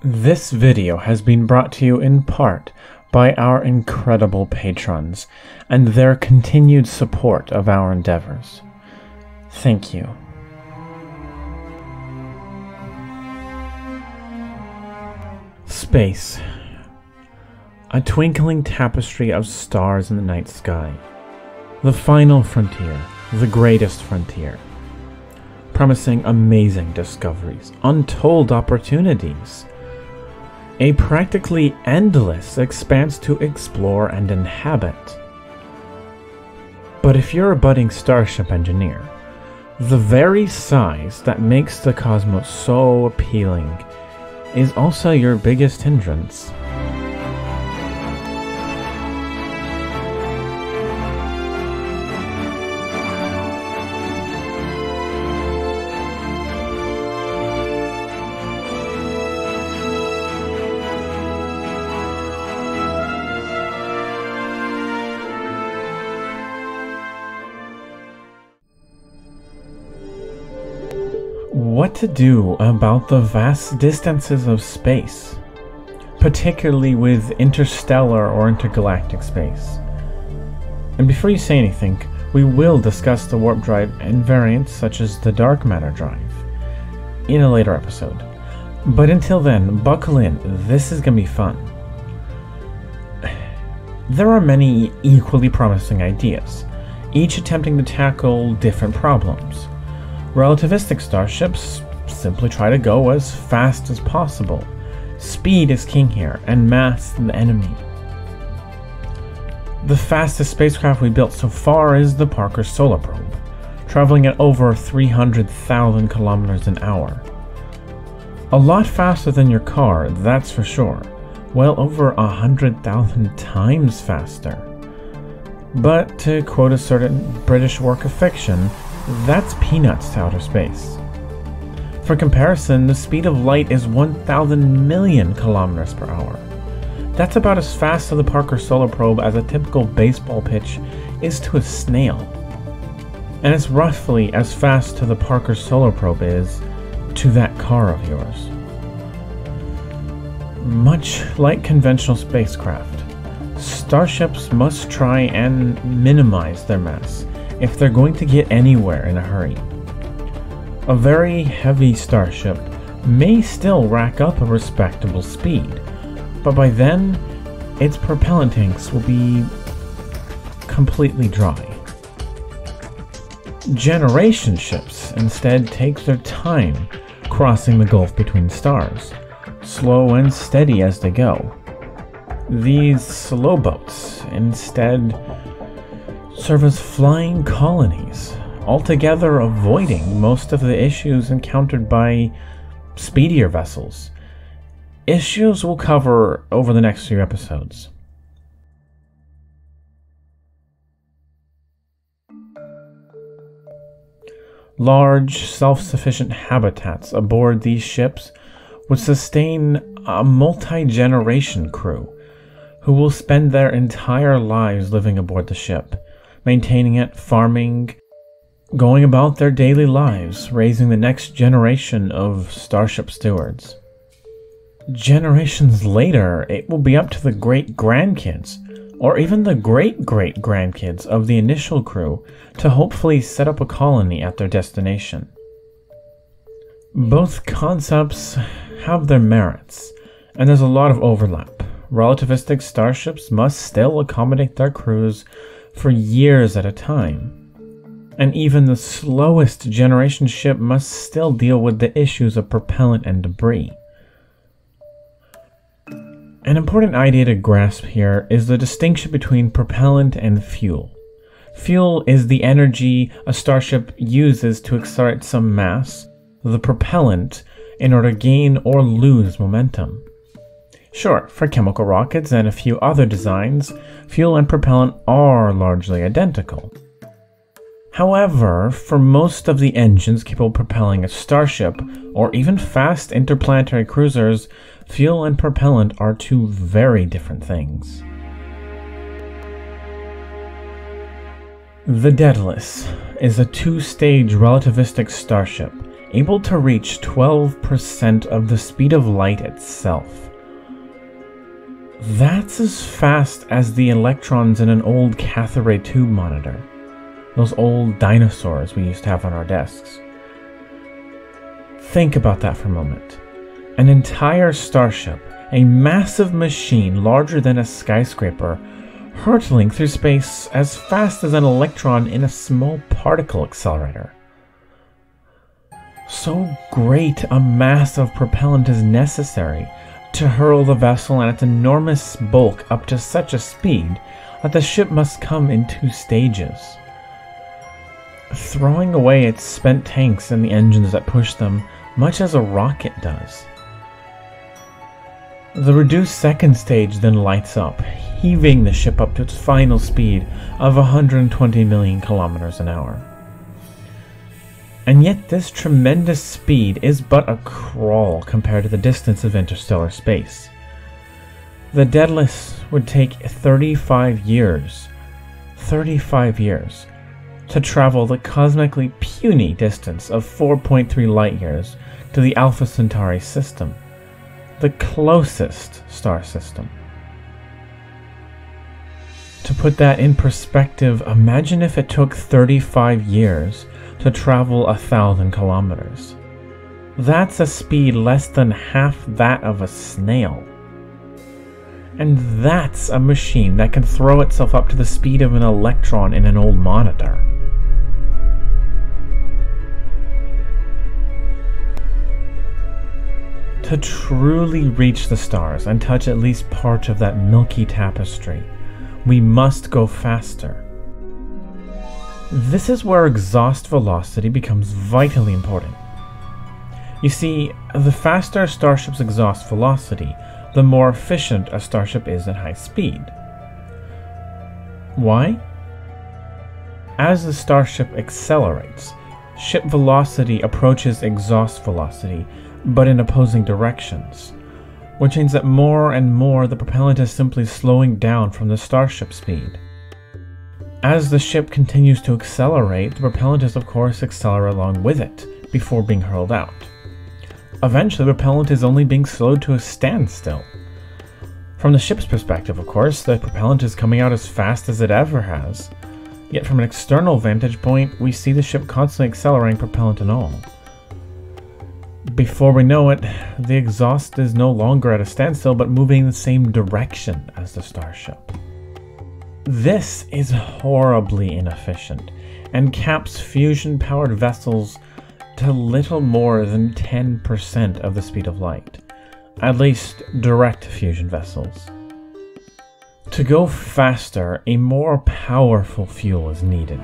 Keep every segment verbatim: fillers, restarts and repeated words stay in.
This video has been brought to you in part by our incredible patrons and their continued support of our endeavors. Thank you. Space. A twinkling tapestry of stars in the night sky. The final frontier, the greatest frontier. Promising amazing discoveries, untold opportunities. A practically endless expanse to explore and inhabit. But if you're a budding starship engineer, the very size that makes the cosmos so appealing is also your biggest hindrance. What to do about the vast distances of space, particularly with interstellar or intergalactic space. And before you say anything, we will discuss the warp drive and variants such as the dark matter drive in a later episode. But until then, buckle in, this is gonna be fun. There are many equally promising ideas, each attempting to tackle different problems. Relativistic starships simply try to go as fast as possible. Speed is king here, and mass the enemy. The fastest spacecraft we built so far is the Parker Solar Probe, traveling at over three hundred thousand kilometers an hour. A lot faster than your car, that's for sure. Well over one hundred thousand times faster. But to quote a certain British work of fiction, that's peanuts to outer space. For comparison, the speed of light is one thousand million kilometers per hour. That's about as fast to the Parker Solar Probe as a typical baseball pitch is to a snail. And it's roughly as fast to the Parker Solar Probe is to that car of yours. Much like conventional spacecraft, starships must try and minimize their mass if they're going to get anywhere in a hurry. A very heavy starship may still rack up a respectable speed, but by then, its propellant tanks will be completely dry. Generation ships instead take their time crossing the gulf between stars, slow and steady as they go. These slow boats instead serve as flying colonies, altogether avoiding most of the issues encountered by speedier vessels. Issues we'll cover over the next few episodes. Large, self-sufficient habitats aboard these ships would sustain a multi-generation crew who will spend their entire lives living aboard the ship, maintaining it, farming, going about their daily lives, raising the next generation of starship stewards. Generations later, it will be up to the great-grandkids, or even the great-great-grandkids of the initial crew, to hopefully set up a colony at their destination. Both concepts have their merits, and there's a lot of overlap. Relativistic starships must still accommodate their crews for years at a time. And even the slowest generation ship must still deal with the issues of propellant and debris. An important idea to grasp here is the distinction between propellant and fuel. Fuel is the energy a starship uses to accelerate some mass, the propellant, in order to gain or lose momentum. Sure, for chemical rockets and a few other designs, fuel and propellant are largely identical. However, for most of the engines capable of propelling a starship, or even fast interplanetary cruisers, fuel and propellant are two very different things. The Daedalus is a two-stage relativistic starship able to reach twelve percent of the speed of light itself. That's as fast as the electrons in an old cathode ray tube monitor. Those old dinosaurs we used to have on our desks. Think about that for a moment. An entire starship, a massive machine larger than a skyscraper, hurtling through space as fast as an electron in a small particle accelerator. So great a mass of propellant is necessary to hurl the vessel and its enormous bulk up to such a speed that the ship must come in two stages. Throwing away its spent tanks and the engines that push them, much as a rocket does. The reduced second stage then lights up, heaving the ship up to its final speed of one hundred twenty million kilometers an hour. And yet this tremendous speed is but a crawl compared to the distance of interstellar space. The Daedalus would take thirty-five years, thirty-five years, to travel the cosmically puny distance of four point three light years to the Alpha Centauri system, the closest star system. To put that in perspective, imagine if it took thirty-five years to travel a thousand kilometers. That's a speed less than half that of a snail. And that's a machine that can throw itself up to the speed of an electron in an old monitor. To truly reach the stars and touch at least part of that milky tapestry, we must go faster. This is where exhaust velocity becomes vitally important. You see, the faster a starship's exhaust velocity, the more efficient a starship is at high speed. Why? As the starship accelerates, ship velocity approaches exhaust velocity, but in opposing directions, which means that more and more the propellant is simply slowing down from the starship speed. As the ship continues to accelerate, the propellant is of course accelerating along with it, before being hurled out. Eventually, the propellant is only being slowed to a standstill. From the ship's perspective, of course, the propellant is coming out as fast as it ever has, yet from an external vantage point, we see the ship constantly accelerating, propellant and all. Before we know it, the exhaust is no longer at a standstill, but moving in the same direction as the starship. This is horribly inefficient, and caps fusion-powered vessels to little more than ten percent of the speed of light, at least direct fusion vessels. To go faster, a more powerful fuel is needed.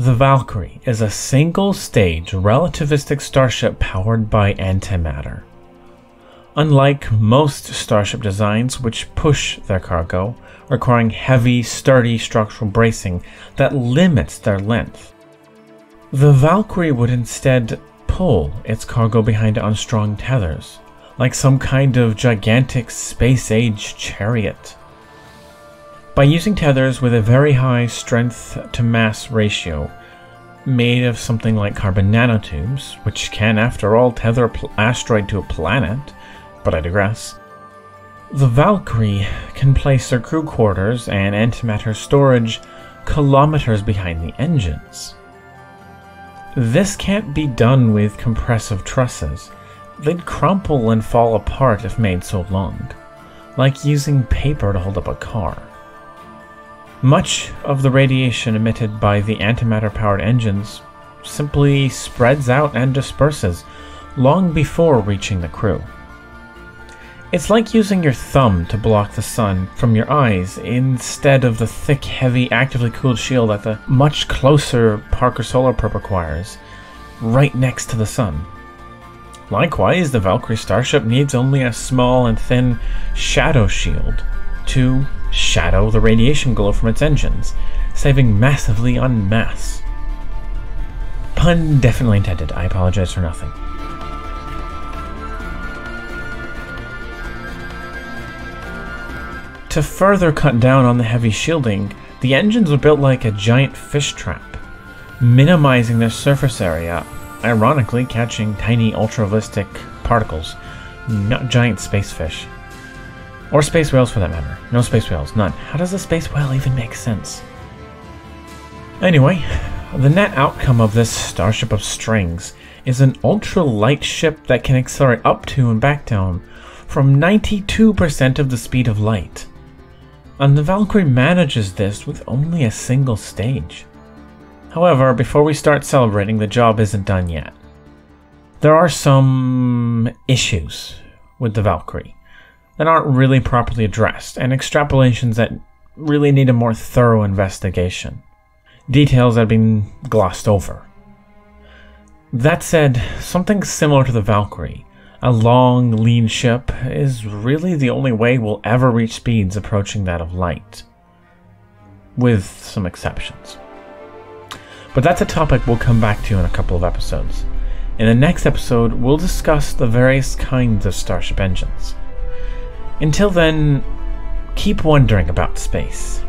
The Valkyrie is a single-stage relativistic starship powered by antimatter. Unlike most starship designs, which push their cargo, requiring heavy, sturdy structural bracing that limits their length, the Valkyrie would instead pull its cargo behind it on strong tethers, like some kind of gigantic space-age chariot. By using tethers with a very high strength-to-mass ratio, made of something like carbon nanotubes, which can, after all, tether an asteroid to a planet, but I digress. The Valkyrie can place their crew quarters and antimatter storage kilometers behind the engines. This can't be done with compressive trusses. They'd crumple and fall apart if made so long, like using paper to hold up a car. Much of the radiation emitted by the antimatter-powered engines simply spreads out and disperses long before reaching the crew. It's like using your thumb to block the sun from your eyes instead of the thick, heavy, actively cooled shield that the much closer Parker Solar Probe requires, right next to the sun. Likewise, the Valkyrie starship needs only a small and thin shadow shield to shadow the radiation glow from its engines, saving massively on mass. Pun definitely intended, I apologize for nothing. To further cut down on the heavy shielding, the engines were built like a giant fish trap, minimizing their surface area, ironically catching tiny ultraviscotic particles, not giant space fish. Or space whales for that matter. No space whales, none. How does a space whale even make sense? Anyway, the net outcome of this starship of strings is an ultra-light ship that can accelerate up to and back down from ninety-two percent of the speed of light. And the Valkyrie manages this with only a single stage. However, before we start celebrating, the job isn't done yet. There are some issues with the Valkyrie that aren't really properly addressed, and extrapolations that really need a more thorough investigation. Details that have been glossed over. That said, something similar to the Valkyrie, a long, lean ship, is really the only way we'll ever reach speeds approaching that of light. With some exceptions. But that's a topic we'll come back to in a couple of episodes. In the next episode, we'll discuss the various kinds of starship engines. Until then, keep wondering about space.